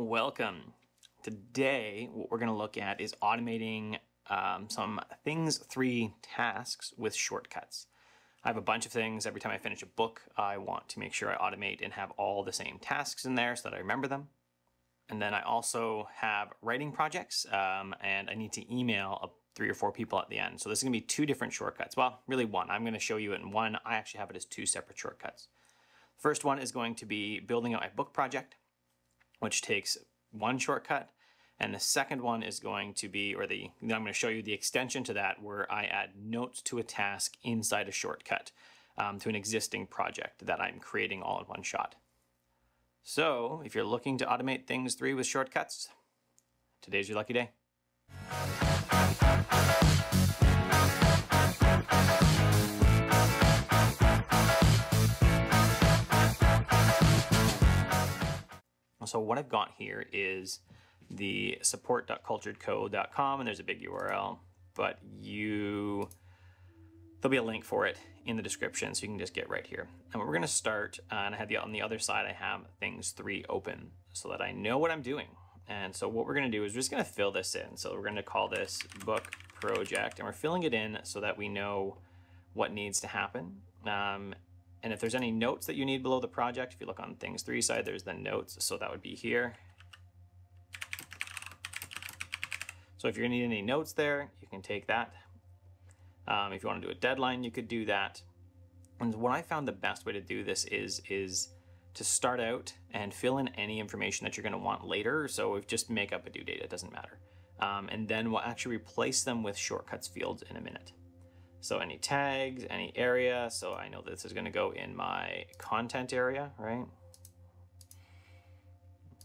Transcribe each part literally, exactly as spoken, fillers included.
Welcome. Today, what we're going to look at is automating um, some Things three tasks with shortcuts. I have a bunch of things. Every time I finish a book, I want to make sure I automate and have all the same tasks in there so that I remember them. And then I also have writing projects, um, and I need to email three or four people at the end. So this is going to be two different shortcuts. Well, really one. I'm going to show you it in one. I actually have it as two separate shortcuts. First one is going to be building out my book project, which takes one shortcut. And the second one is going to be, or the, I'm going to show you the extension to that where I add notes to a task inside a shortcut um, to an existing project that I'm creating all in one shot. So if you're looking to automate Things three with shortcuts, today's your lucky day. So what I've got here is the support dot cultured code dot com, and there's a big U R L, but you, there'll be a link for it in the description, so you can just get right here. And we're gonna start, uh, and I have the, on the other side, I have Things three open so that I know what I'm doing. And so what we're gonna do is we're just gonna fill this in. So we're gonna call this book project, and we're filling it in so that we know what needs to happen. Um, and if there's any notes that you need below the project, if you look on Things three side, there's the notes, so that would be here. So if you're gonna need any notes there, you can take that. Um, if you want to do a deadline, you could do that. And what I found the best way to do this is, is to start out and fill in any information that you're going to want later. So if just make up a due date, it doesn't matter. Um, and then we'll actually replace them with shortcuts fields in a minute. So any tags, any area. So I know this is going to go in my content area, right?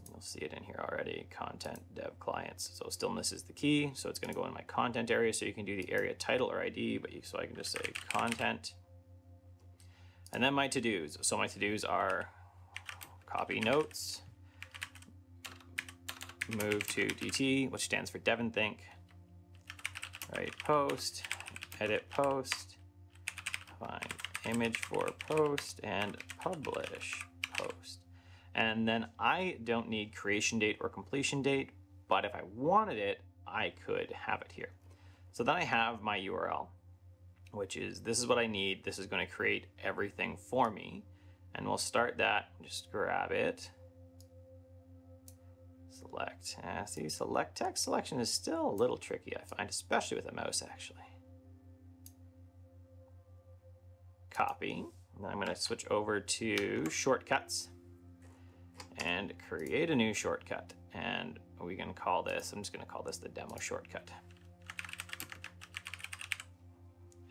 You'll see it in here already, content dev clients. So still misses the key. So it's going to go in my content area. So you can do the area title or I D, but you, so I can just say content. And then my to-dos. So my to-dos are copy notes, move to D T, which stands for DEVONthink, right? Post, edit post, find image for post, and publish post. And then I don't need creation date or completion date, but if I wanted it, I could have it here. So then I have my U R L, which is, this is what I need. This is going to create everything for me. And we'll start that, just grab it. Select, uh, see, select text selection is still a little tricky, I find, especially with a mouse actually. Copy, and then I'm going to switch over to shortcuts and create a new shortcut. And we can call this, I'm just going to call this the demo shortcut.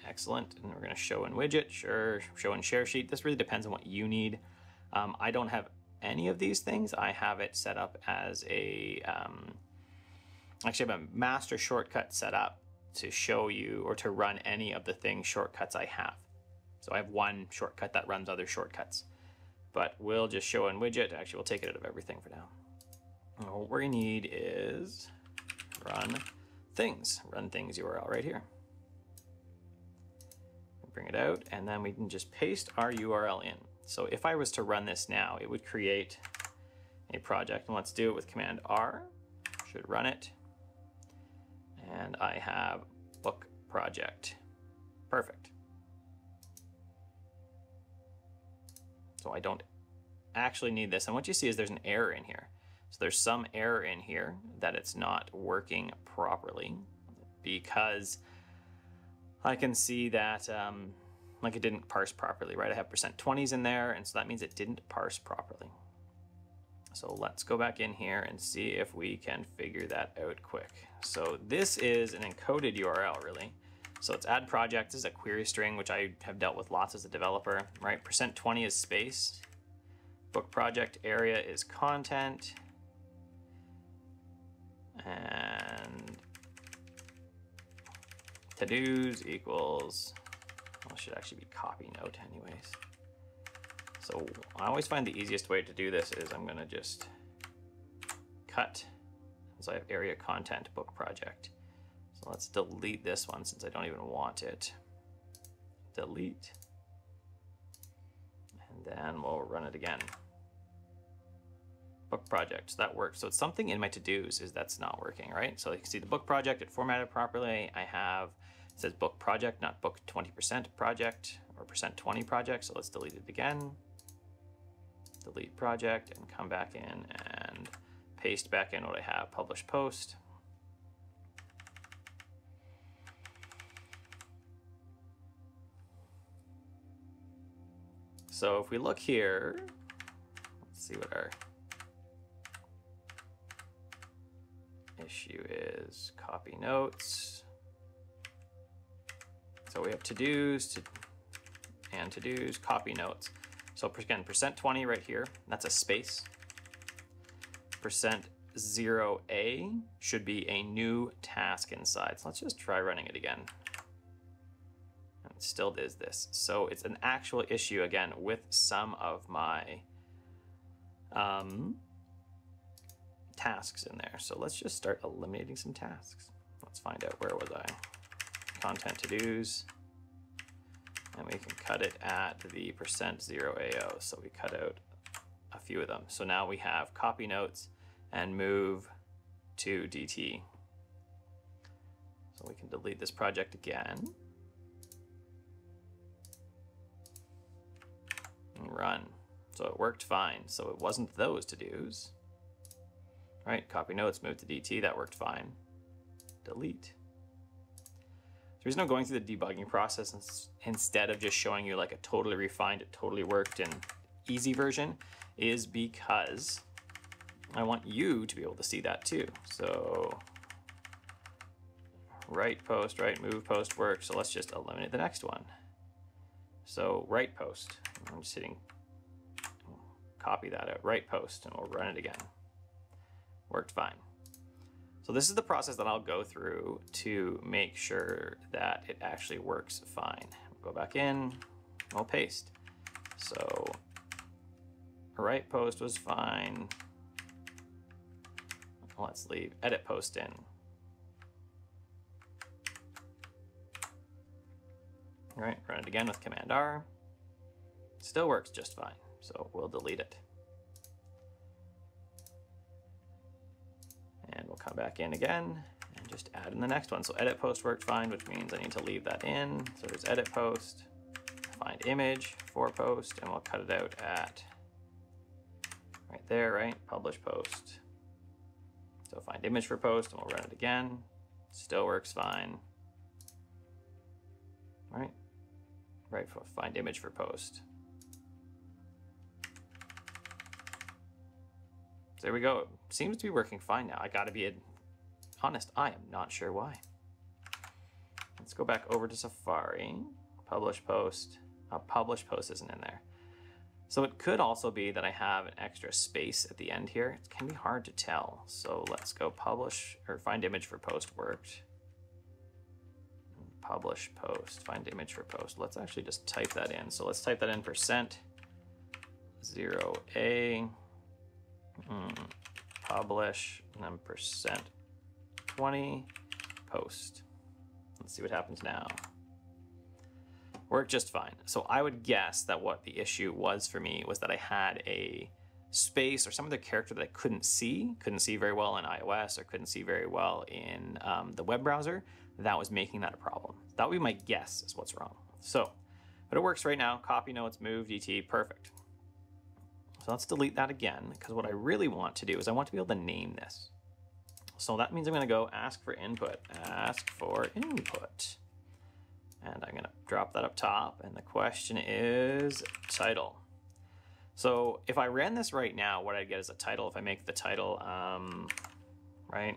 Excellent. And we're going to show in widget, sure, show in share sheet. This really depends on what you need. Um, I don't have any of these things. I have it set up as a, um, actually I have a master shortcut set up to show you or to run any of the thing shortcuts I have. So I have one shortcut that runs other shortcuts. But we'll just show in widget. Actually, we'll take it out of everything for now. And what we're going to need is run things. Run things U R L right here. Bring it out, and then we can just paste our U R L in. So if I was to run this now, it would create a project. And let's do it with Command R. Should run it. And I have book project. Perfect. So I don't actually need this. And what you see is there's an error in here. So there's some error in here that it's not working properly because I can see that um, like it didn't parse properly, right? I have percent twenties in there, and so that means it didn't parse properly. So let's go back in here and see if we can figure that out quick. So this is an encoded U R L, really. So it's add project, this is a query string, which I have dealt with lots as a developer, right? percent twenty is space, book project area is content, and to-dos equals, well, it should actually be copy note anyways. So I always find the easiest way to do this is I'm gonna just cut. So I have area content book project. So let's delete this one since I don't even want it. Delete. And then we'll run it again. book project. So that works. So it's something in my to-dos is that's not working, right? So you can see the book project, it formatted properly. I have, it says book project, not book twenty percent project or percent twenty project. So let's delete it again. Delete project and come back in and paste back in what I have, publish post. So if we look here, let's see what our issue is. Copy notes. So we have to-dos to, and to-dos, copy notes. So again, percent twenty right here, that's a space. Percent zero A should be a new task inside. So let's just try running it again. And it still is this. So it's an actual issue again with some of my um, tasks in there. So let's just start eliminating some tasks. Let's find out, where was I? Content to-dos. And we can cut it at the percent zero A O. So we cut out a few of them. So now we have copy notes and move to D T. So we can delete this project again. Run. So it worked fine. So it wasn't those to-dos. Right, copy notes, move to D T, that worked fine. Delete. The reason I'm going through the debugging process instead of just showing you like a totally refined, it totally worked and easy version is because I want you to be able to see that too. So right post, right move post work. So let's just eliminate the next one. So right post, I'm just hitting, copy that out, right post, and we'll run it again. Worked fine. So this is the process that I'll go through to make sure that it actually works fine. Go back in, we'll paste. So right post was fine. Let's leave edit post in. All right, run it again with Command R. Still works just fine, so we'll delete it. And we'll come back in again and just add in the next one. So edit post worked fine, which means I need to leave that in. So there's edit post, find image, for post, and we'll cut it out at right there, right? Publish post. So find image for post, and we'll run it again. Still works fine. All right, right for find image for post. There we go. It seems to be working fine now. I gotta be honest, I am not sure why. Let's go back over to Safari, publish post. Uh, publish post isn't in there. So it could also be that I have an extra space at the end here. It can be hard to tell. So let's go publish or find image for post worked. Publish post, find image for post. Let's actually just type that in. So let's type that in percent zero A. Mm, publish, and then percent twenty, post. Let's see what happens now. Worked just fine. So I would guess that what the issue was for me was that I had a space or some other character that I couldn't see, couldn't see very well in iOS or couldn't see very well in um, the web browser, that was making that a problem. That would be my guess is what's wrong. So, but it works right now. Copy notes, move, D T, perfect. So let's delete that again, because what I really want to do is I want to be able to name this. So that means I'm going to go ask for input, ask for input. And I'm going to drop that up top. And the question is title. So if I ran this right now, what I'd get is a title. If I make the title, um, right,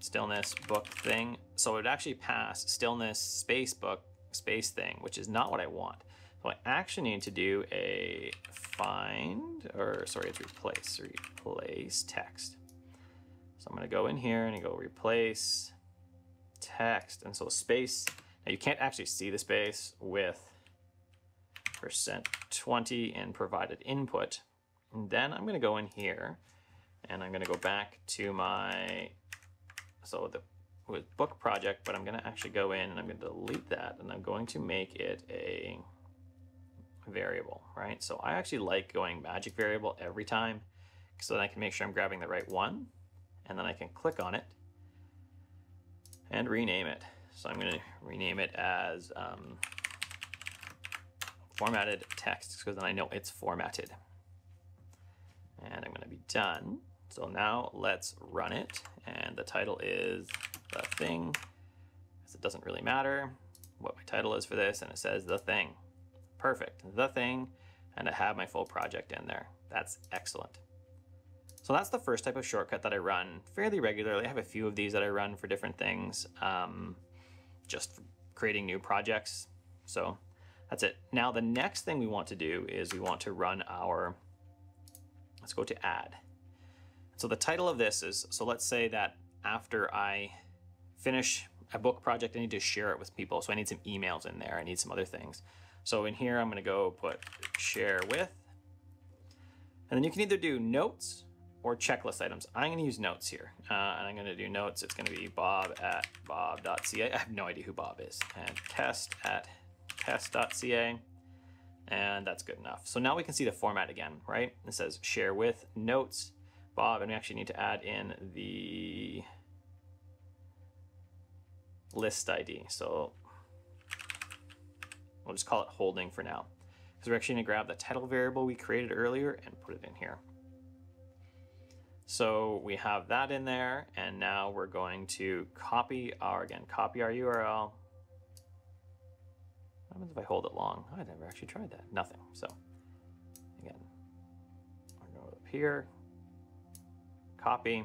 stillness book thing. So it would actually pass stillness space book space thing, which is not what I want. So I actually need to do a find, or sorry, it's replace, replace text. So I'm gonna go in here and go replace text. And so space, now you can't actually see the space with percent twenty and provided input. And then I'm gonna go in here and I'm gonna go back to my, so the with book project, but I'm gonna actually go in and I'm gonna delete that and I'm going to make it a variable, right? So I actually like going magic variable every time, so that I can make sure I'm grabbing the right one, and then I can click on it and rename it. So I'm going to rename it as um, formatted text, because then I know it's formatted. And I'm going to be done. So now let's run it. And the title is the thing, because it doesn't really matter what my title is for this. And it says the thing. Perfect. The thing. And I have my full project in there. That's excellent. So that's the first type of shortcut that I run fairly regularly. I have a few of these that I run for different things, um, just for creating new projects. So that's it. Now the next thing we want to do is we want to run our, let's go to add. So the title of this is, so let's say that after I finish a book project, I need to share it with people. So I need some emails in there. I need some other things. So in here, I'm going to go put share with, and then you can either do notes or checklist items. I'm going to use notes here, uh, and I'm going to do notes. It's going to be bob at bob dot c a. I have no idea who Bob is. And test at test dot c a, and that's good enough. So now we can see the format again, right? It says share with notes, Bob, and we actually need to add in the list I D. So we'll just call it holding for now, because we're actually going to grab the title variable we created earlier and put it in here. So we have that in there, and now we're going to copy our, again, copy our U R L. What happens if I hold it long? Oh, I never actually tried that. Nothing. So again, we're going to go up here, copy,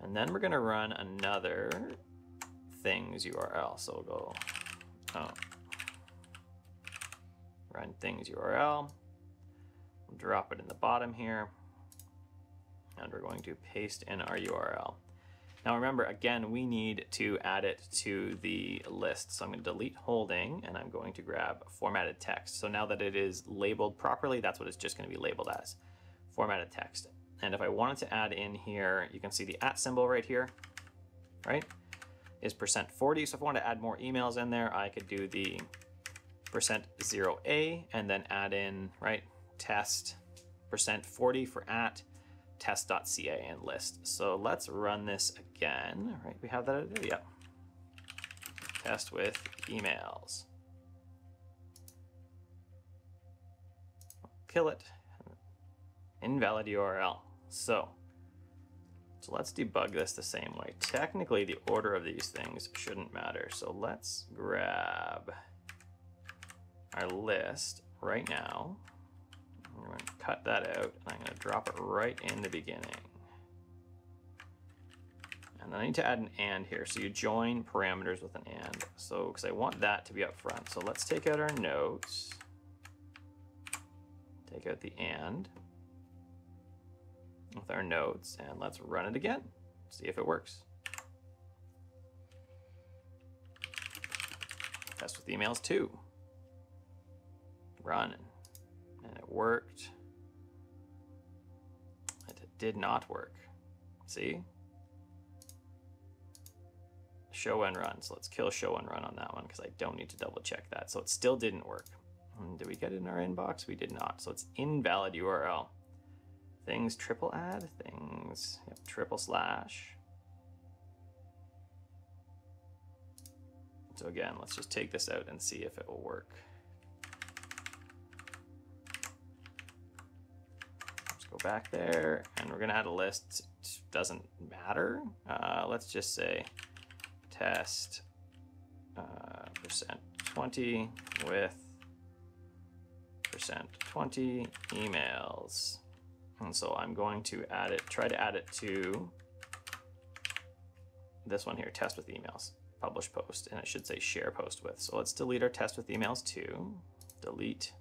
and then we're going to run another things U R L. So we'll go oh, run things U R L, we'll drop it in the bottom here. And we're going to paste in our U R L. Now remember, again, we need to add it to the list. So I'm going to delete holding, and I'm going to grab formatted text. So now that it is labeled properly, that's what it's just going to be labeled as, formatted text. And if I wanted to add in here, you can see the at symbol right here, right, is percent forty. So if I want to add more emails in there, I could do the percent zero a and then add in, right, test percent forty for at, test dot c a and list. So let's run this again. All right, we have that idea. Yeah. Test with emails. Kill it. Invalid U R L. So, so let's debug this the same way. Technically, the order of these things shouldn't matter. So let's grab our list right now. I'm going to cut that out, and I'm going to drop it right in the beginning. And then I need to add an and here. So you join parameters with an and. So, because I want that to be up front. So let's take out our notes, take out the and with our notes, and let's run it again. See if it works. Test with emails too. Run. And it worked, and it did not work. See? Show and run. So let's kill show and run on that one, because I don't need to double check that. So it still didn't work. And did we get it in our inbox? We did not. So it's invalid U R L. Things triple add, things yep, triple slash. So again, let's just take this out and see if it will work. Go back there, and we're gonna add a list. It doesn't matter. Uh, let's just say test uh, percent twenty with percent twenty emails. And so I'm going to add it, try to add it to this one here, test with emails, publish post, and it should say share post with. So let's delete our test with emails too. Delete.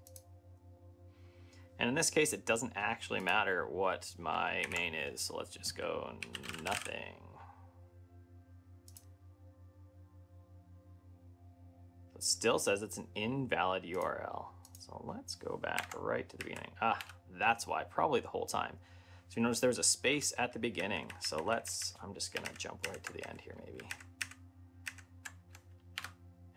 And in this case, it doesn't actually matter what my main is. So let's just go nothing. It still says it's an invalid U R L. So let's go back right to the beginning. Ah, that's why, probably the whole time. So you notice there was a space at the beginning. So let's, I'm just gonna jump right to the end here maybe.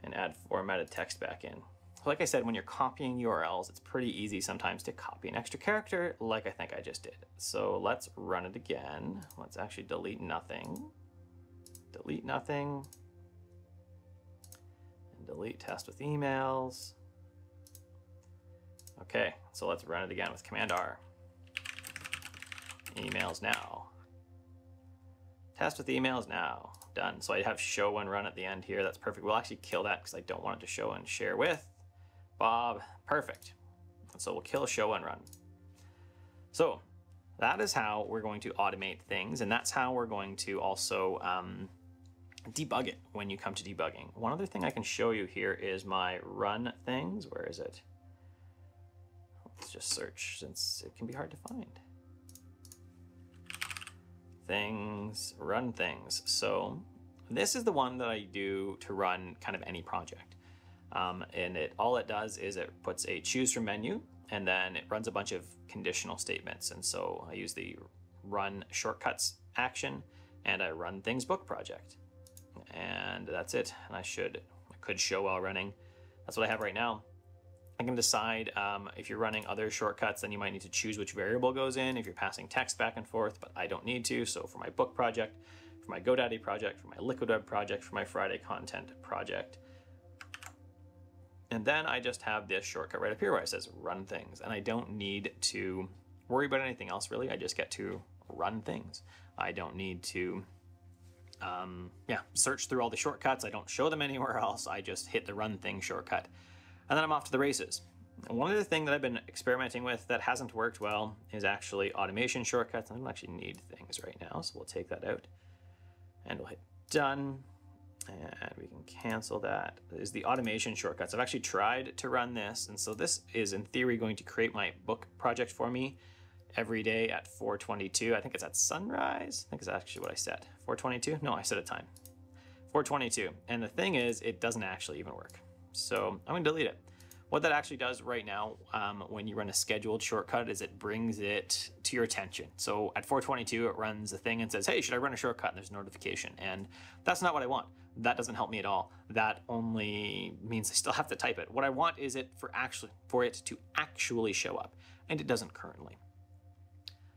And add formatted text back in. So like I said, when you're copying U R Ls, it's pretty easy sometimes to copy an extra character like I think I just did. So let's run it again. Let's actually delete nothing. Delete nothing. And delete test with emails. Okay, so let's run it again with Command R. Emails now. Test with emails now. Done. So I have show and run at the end here. That's perfect. We'll actually kill that because I don't want it to show and share with Bob. Perfect. And so we'll kill show and run. So that is how we're going to automate things. And that's how we're going to also um, debug it when you come to debugging. One other thing I can show you here is my run things. Where is it? Let's just search since it can be hard to find. Things, run things. So this is the one that I do to run kind of any project. Um, and it all it does is it puts a choose from menu and then it runs a bunch of conditional statements. And so I use the run shortcuts action and I run things book project. And that's it. And I should, I could show while running. That's what I have right now. I can decide um, if you're running other shortcuts, then you might need to choose which variable goes in if you're passing text back and forth, but I don't need to. So for my book project, for my GoDaddy project, for my Liquid Web project, for my Friday content project. And then I just have this shortcut right up here where it says run things. And I don't need to worry about anything else really. I just get to run things. I don't need to um, yeah, search through all the shortcuts. I don't show them anywhere else. I just hit the run thing shortcut. And then I'm off to the races. One other thing that I've been experimenting with that hasn't worked well is actually automation shortcuts. I don't actually need things right now, so we'll take that out. And we'll hit done. And we can cancel that. Is the automation shortcuts. I've actually tried to run this. And so this is in theory going to create my book project for me every day at four twenty-two. I think it's at sunrise. I think it's actually what I set. four twenty-two? No, I set a time. four twenty-two. And the thing is, it doesn't actually even work. So I'm going to delete it. What that actually does right now um, when you run a scheduled shortcut is it brings it to your attention. So at four twenty-two, it runs a thing and says, hey, should I run a shortcut? And there's a notification. And that's not what I want. That doesn't help me at all. That only means I still have to type it. What I want is it for actually for it to actually show up. And it doesn't currently.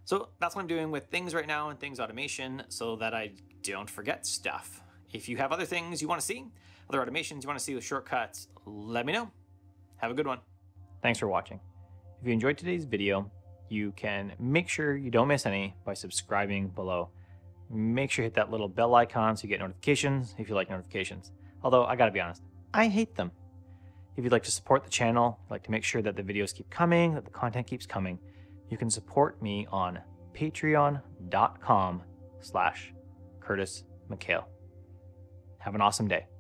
So that's what I'm doing with things right now and things automation so that I don't forget stuff. If you have other things you want to see, other automations you want to see with shortcuts, let me know. Have a good one. Thanks for watching. If you enjoyed today's video, you can make sure you don't miss any by subscribing below. Make sure you hit that little bell icon so you get notifications if you like notifications. Although I gotta be honest, I hate them. If you'd like to support the channel, like to make sure that the videos keep coming, that the content keeps coming, you can support me on patreon dot com slash Curtis McHale. Have an awesome day.